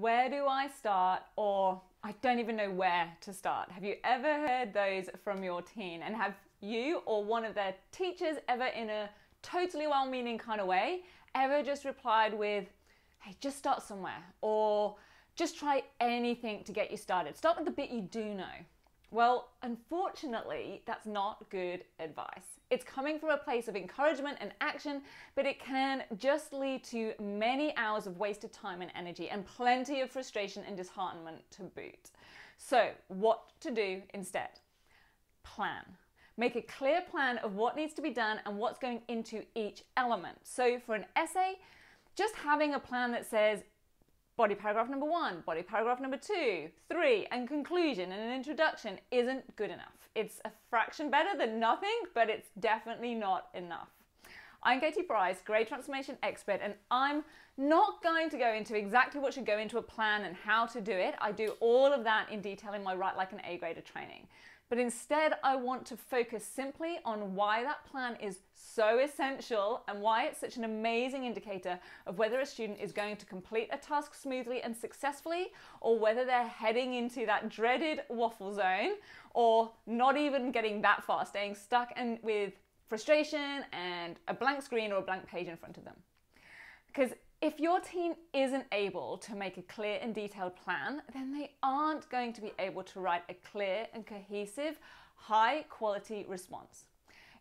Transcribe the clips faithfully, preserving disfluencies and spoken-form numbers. where do I start? Or I don't even know where to start. Have you ever heard those from your teen? And have you or one of their teachers ever, in a totally well-meaning kind of way, ever just replied with, hey, just start somewhere, or just try anything to get you started. Start with the bit you do know. Well, unfortunately, that's not good advice. It's coming from a place of encouragement and action, but it can just lead to many hours of wasted time and energy and plenty of frustration and disheartenment to boot. So what to do instead? Plan. Make a clear plan of what needs to be done and what's going into each element. So for an essay, just having a plan that says body paragraph number one, body paragraph number two, three, and conclusion and an introduction isn't good enough. It's a fraction better than nothing, but it's definitely not enough. I'm Katie Bryce, grade transformation expert, and I'm not going to go into exactly what should go into a plan and how to do it. I do all of that in detail in my Write Like an A grader training. But instead, I want to focus simply on why that plan is so essential and why it's such an amazing indicator of whether a student is going to complete a task smoothly and successfully, or whether they're heading into that dreaded waffle zone, or not even getting that far, staying stuck and with frustration and a blank screen or a blank page in front of them. Because if your teen isn't able to make a clear and detailed plan, then they aren't going to be able to write a clear and cohesive, high-quality response.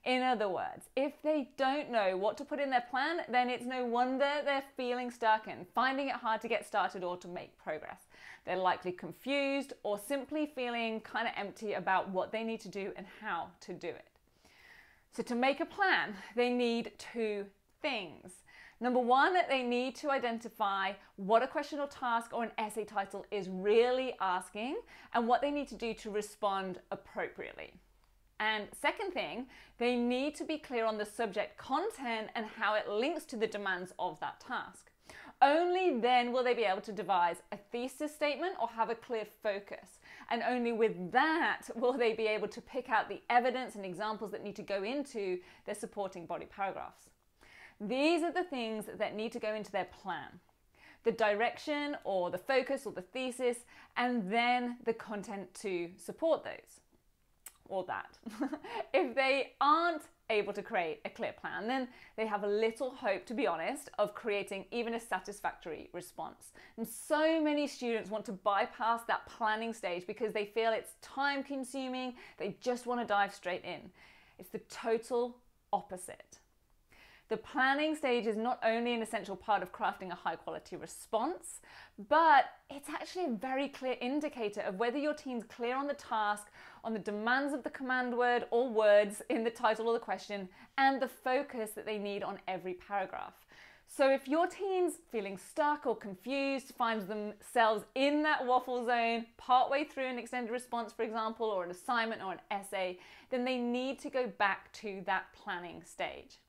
In other words, if they don't know what to put in their plan, then it's no wonder they're feeling stuck and finding it hard to get started or to make progress. They're likely confused or simply feeling kind of empty about what they need to do and how to do it. So to make a plan, they need two things. Number one, that they need to identify what a question or task or an essay title is really asking and what they need to do to respond appropriately. And second thing, they need to be clear on the subject content and how it links to the demands of that task. Only then will they be able to devise a thesis statement or have a clear focus. And only with that will they be able to pick out the evidence and examples that need to go into their supporting body paragraphs. These are the things that need to go into their plan: the direction or the focus or the thesis, and then the content to support those, or that. If they aren't able to create a clear plan, then they have little hope, to be honest, of creating even a satisfactory response. And so many students want to bypass that planning stage because they feel it's time consuming, they just want to dive straight in. It's the total opposite. The planning stage is not only an essential part of crafting a high-quality response, but it's actually a very clear indicator of whether your teen's clear on the task, on the demands of the command word or words in the title or the question, and the focus that they need on every paragraph. So if your teen's feeling stuck or confused, finds themselves in that waffle zone partway through an extended response, for example, or an assignment or an essay, then they need to go back to that planning stage.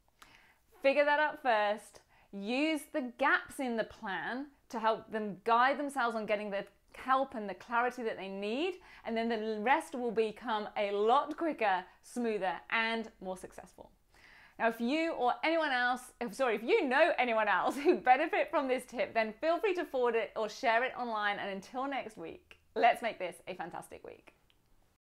Figure that out first, use the gaps in the plan to help them guide themselves on getting the help and the clarity that they need, and then the rest will become a lot quicker, smoother, and more successful. Now, if you or anyone else, sorry, if you know anyone else who benefit from this tip, then feel free to forward it or share it online, and until next week, let's make this a fantastic week.